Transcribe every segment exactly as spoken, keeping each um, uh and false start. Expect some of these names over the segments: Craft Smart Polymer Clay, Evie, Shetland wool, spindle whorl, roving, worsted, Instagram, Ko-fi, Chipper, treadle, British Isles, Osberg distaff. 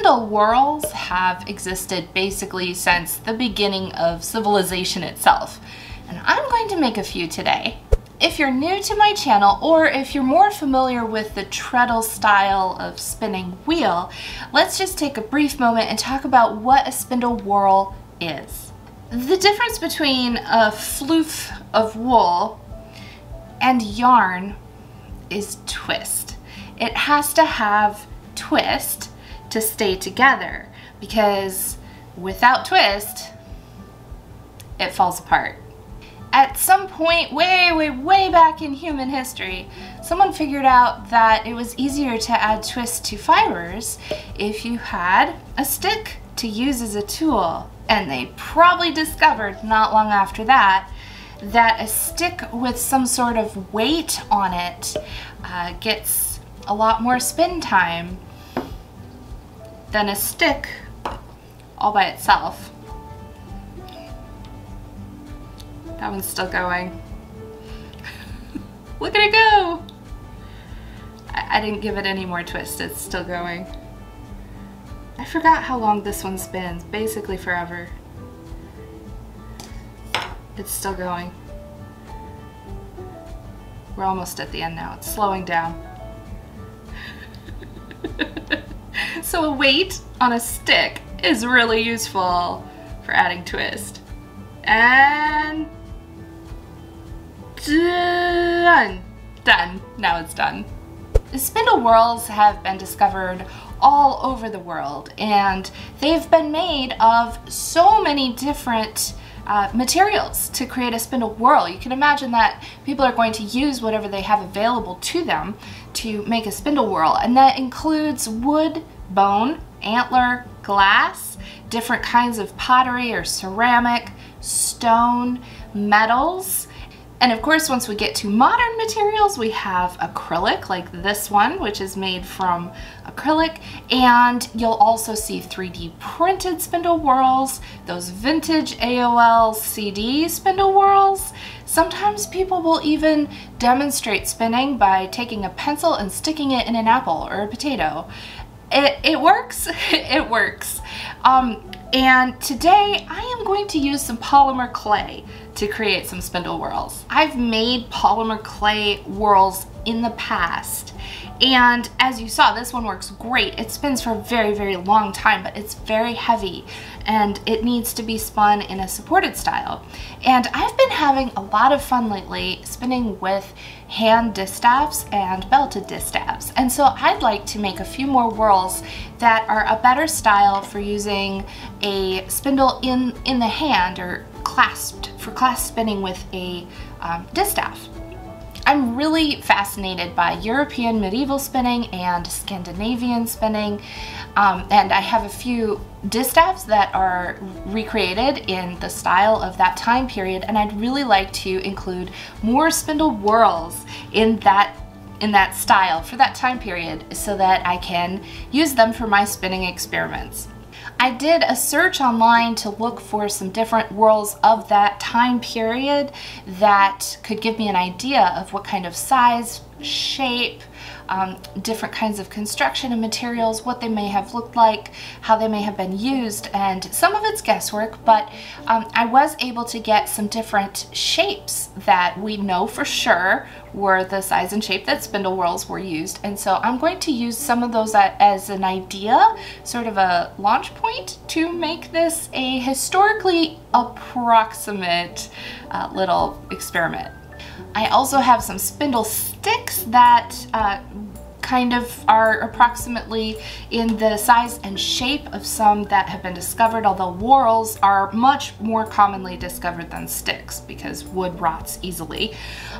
spindle whorls have existed basically since the beginning of civilization itself, and I'm going to make a few today. If you're new to my channel, or if you're more familiar with the treadle style of spinning wheel, let's just take a brief moment and talk about what a spindle whorl is. The difference between a floof of wool and yarn is twist. It has to have twist to stay together, because without twist, it falls apart. At some point way, way, way back in human history, someone figured out that it was easier to add twist to fibers if you had a stick to use as a tool. And they probably discovered not long after that that a stick with some sort of weight on it uh, gets a lot more spin time than a stick all by itself. That one's still going. Look at it go! I, I didn't give it any more twist, it's still going. I forgot how long this one spins, basically forever. It's still going. We're almost at the end now, it's slowing down. So a weight on a stick is really useful for adding twist. And done. Done. Now it's done. The spindle whorls have been discovered all over the world, and they've been made of so many different uh, materials to create a spindle whorl. You can imagine that people are going to use whatever they have available to them to make a spindle whorl, and that includes wood, bone, antler, glass, different kinds of pottery or ceramic, stone, metals, and of course once we get to modern materials we have acrylic like this one, which is made from acrylic, and you'll also see three D printed spindle whorls, those vintage A O L C D spindle whorls. Sometimes people will even demonstrate spinning by taking a pencil and sticking it in an apple or a potato. It, it works, it works. Um, And today I am going to use some polymer clay to create some spindle whorls. I've made polymer clay whorls in the past, and as you saw, this one works great. It spins for a very, very long time, but it's very heavy and it needs to be spun in a supported style. And I've been having a lot of fun lately spinning with hand distaffs and belted distaffs. And so I'd like to make a few more whorls that are a better style for using a spindle in, in the hand, or clasped, for clasp spinning with a um, distaff. I'm really fascinated by European medieval spinning and Scandinavian spinning, um, and I have a few distaffs that are recreated in the style of that time period, and I'd really like to include more spindle whorls in that in that style for that time period so that I can use them for my spinning experiments. I did a search online to look for some different whorls of that time period that could give me an idea of what kind of size, shape, um, different kinds of construction and materials, what they may have looked like, how they may have been used, and some of it's guesswork, but um, I was able to get some different shapes that we know for sure were the size and shape that spindle whorls were used, and so I'm going to use some of those as an idea, sort of a launch point to make this a historically approximate uh, little experiment. I also have some spindle sticks that uh, kind of are approximately in the size and shape of some that have been discovered, although whorls are much more commonly discovered than sticks because wood rots easily.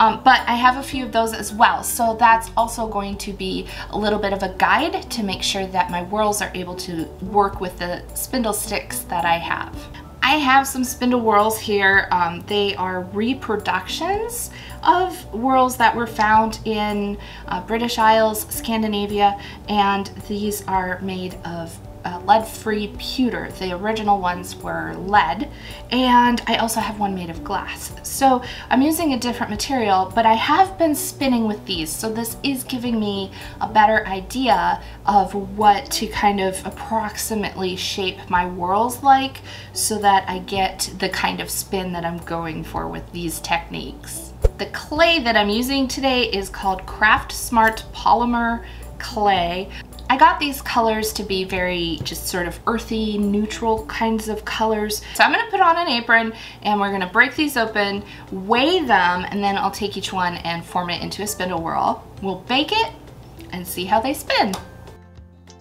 Um, but I have a few of those as well, so that's also going to be a little bit of a guide to make sure that my whorls are able to work with the spindle sticks that I have. I have some spindle whorls here. Um, they are reproductions of whorls that were found in uh, British Isles, Scandinavia, and these are made of uh, lead-free pewter. The original ones were lead, and I also have one made of glass. So I'm using a different material, but I have been spinning with these, so this is giving me a better idea of what to kind of approximately shape my whorls like, so that I get the kind of spin that I'm going for with these techniques. The clay that I'm using today is called Craft Smart Polymer Clay. I got these colors to be very just sort of earthy, neutral kinds of colors. So I'm gonna put on an apron and we're gonna break these open, weigh them, and then I'll take each one and form it into a spindle whorl. We'll bake it and see how they spin.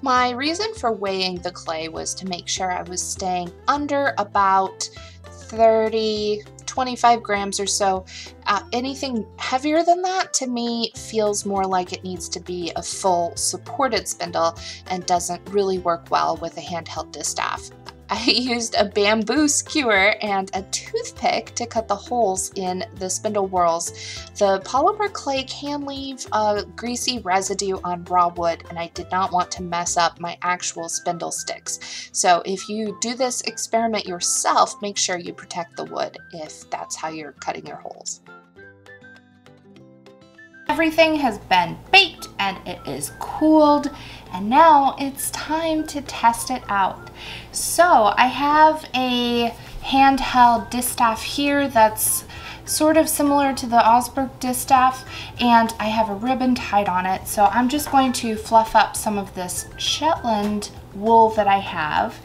My reason for weighing the clay was to make sure I was staying under about thirty, twenty-five grams or so. Uh, anything heavier than that to me feels more like it needs to be a full supported spindle and doesn't really work well with a handheld distaff. I used a bamboo skewer and a toothpick to cut the holes in the spindle whorls. The polymer clay can leave a greasy residue on raw wood, and I did not want to mess up my actual spindle sticks. So if you do this experiment yourself, make sure you protect the wood if that's how you're cutting your holes. Everything has been baked and it is cooled, and now it's time to test it out. So I have a handheld distaff here that's sort of similar to the Osberg distaff, and I have a ribbon tied on it. So I'm just going to fluff up some of this Shetland wool that I have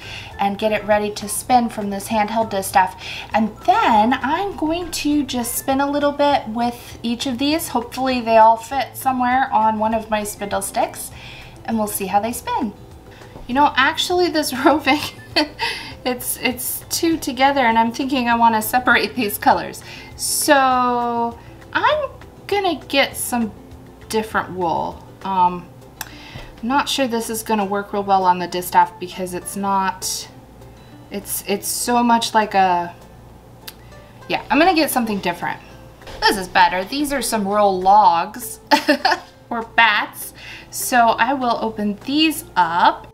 and get it ready to spin from this handheld distaff. And then I'm going to just spin a little bit with each of these. Hopefully they all fit somewhere on one of my spindle sticks, and we'll see how they spin. You know, actually this roving, it's, it's two together, and I'm thinking I want to separate these colors. So I'm gonna get some different wool. Um, I'm not sure this is gonna work real well on the distaff because it's not, it's, it's so much like a, yeah, I'm gonna get something different. This is better. These are some real logs or bats. So I will open these up.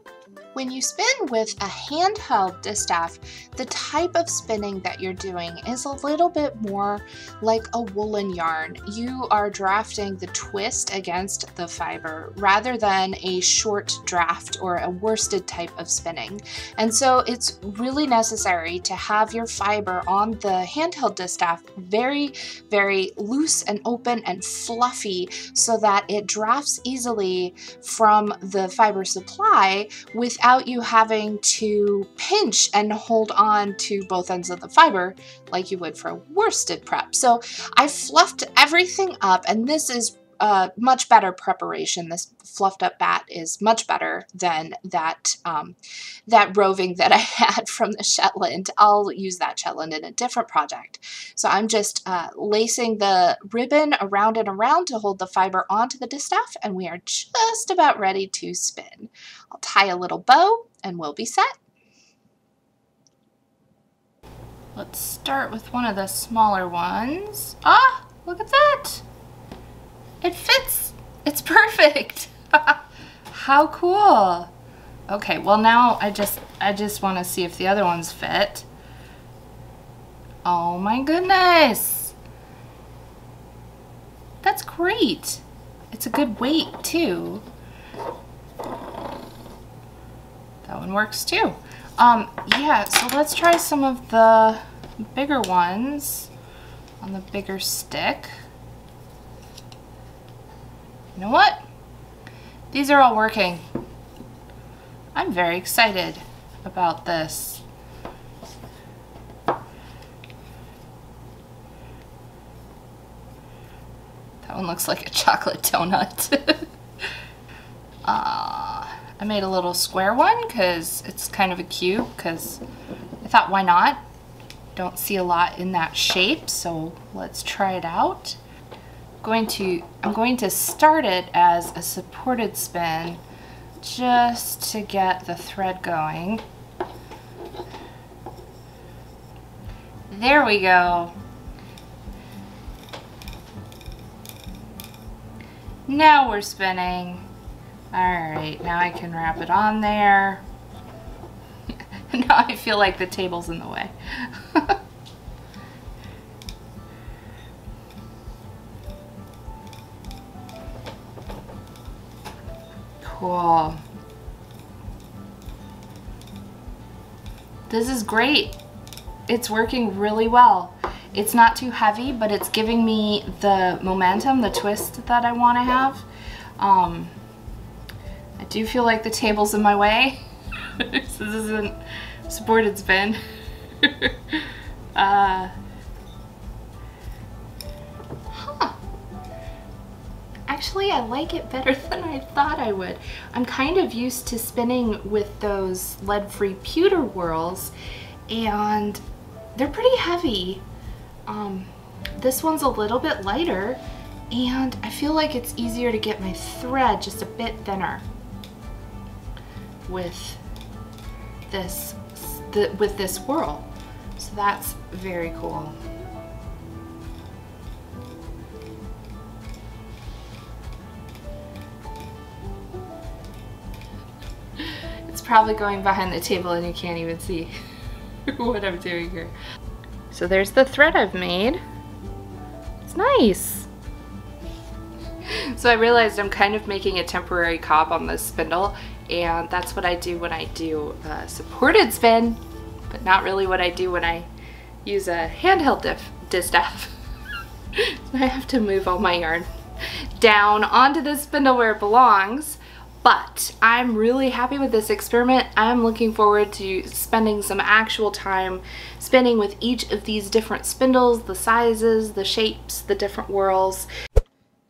When you spin with a handheld distaff, the type of spinning that you're doing is a little bit more like a woolen yarn. You are drafting the twist against the fiber rather than a short draft or a worsted type of spinning. And so it's really necessary to have your fiber on the handheld distaff very, very loose and open and fluffy so that it drafts easily from the fiber supply with without you having to pinch and hold on to both ends of the fiber like you would for a worsted prep. So I fluffed everything up, and this is Uh, much better preparation. This fluffed up bat is much better than that um, that roving that I had from the Shetland. I'll use that Shetland in a different project. So I'm just uh, lacing the ribbon around and around to hold the fiber onto the distaff, and we are just about ready to spin. I'll tie a little bow and we'll be set. Let's start with one of the smaller ones. Ah, look at that! It fits, it's perfect. How cool. Okay, well now I just, I just wanna see if the other ones fit. Oh my goodness. That's great. It's a good weight too. That one works too. Um, yeah, so let's try some of the bigger ones on the bigger stick. You know what? These are all working. I'm very excited about this. That one looks like a chocolate donut. uh, I made a little square one because it's kind of a cube, because I thought, why not? Don't see a lot in that shape, so let's try it out. Going to, I'm going to start it as a supported spin just to get the thread going. There we go. Now we're spinning. All right, now I can wrap it on there. Now I feel like the table's in the way. Cool. This is great. It's working really well. It's not too heavy, but it's giving me the momentum, the twist that I want to have. Um, I do feel like the table's in my way. This isn't supported spin. uh, huh. Actually, I like it better than I thought I would. I'm kind of used to spinning with those lead-free pewter whorls, and they're pretty heavy. Um, this one's a little bit lighter, and I feel like it's easier to get my thread just a bit thinner with this the, with this whirl. So that's very cool. It's probably going behind the table and you can't even see what I'm doing here. So there's the thread I've made. It's nice. So I realized I'm kind of making a temporary cob on this spindle, and that's what I do when I do a supported spin, but not really what I do when I use a handheld diff distaff. So I have to move all my yarn down onto the spindle where it belongs. But I'm really happy with this experiment. I'm looking forward to spending some actual time spinning with each of these different spindles, the sizes, the shapes, the different whorls.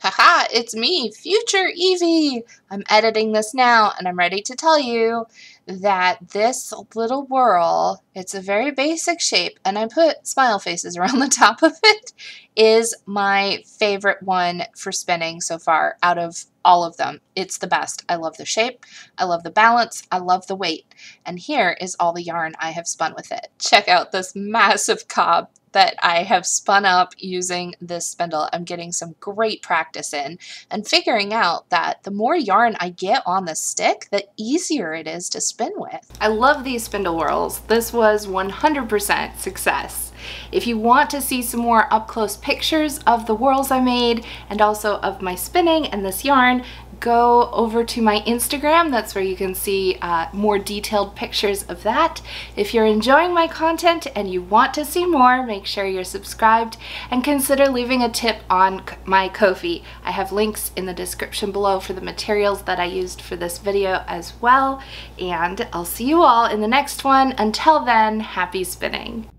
Haha, it's me, Future Evie! I'm editing this now, and I'm ready to tell you that this little whirl, it's a very basic shape, and I put smile faces around the top of it, is my favorite one for spinning so far out of all of them. It's the best. I love the shape, I love the balance, I love the weight, and here is all the yarn I have spun with it. Check out this massive cob that I have spun up using this spindle. I'm getting some great practice in and figuring out that the more yarn I get on the stick, the easier it is to spin with. I love these spindle whirls. This was one hundred percent success. If you want to see some more up-close pictures of the whirls I made and also of my spinning and this yarn, go over to my Instagram. That's where you can see uh, more detailed pictures of that. If you're enjoying my content and you want to see more, make sure you're subscribed and consider leaving a tip on my Ko-fi. I have links in the description below for the materials that I used for this video as well. And I'll see you all in the next one. Until then, happy spinning.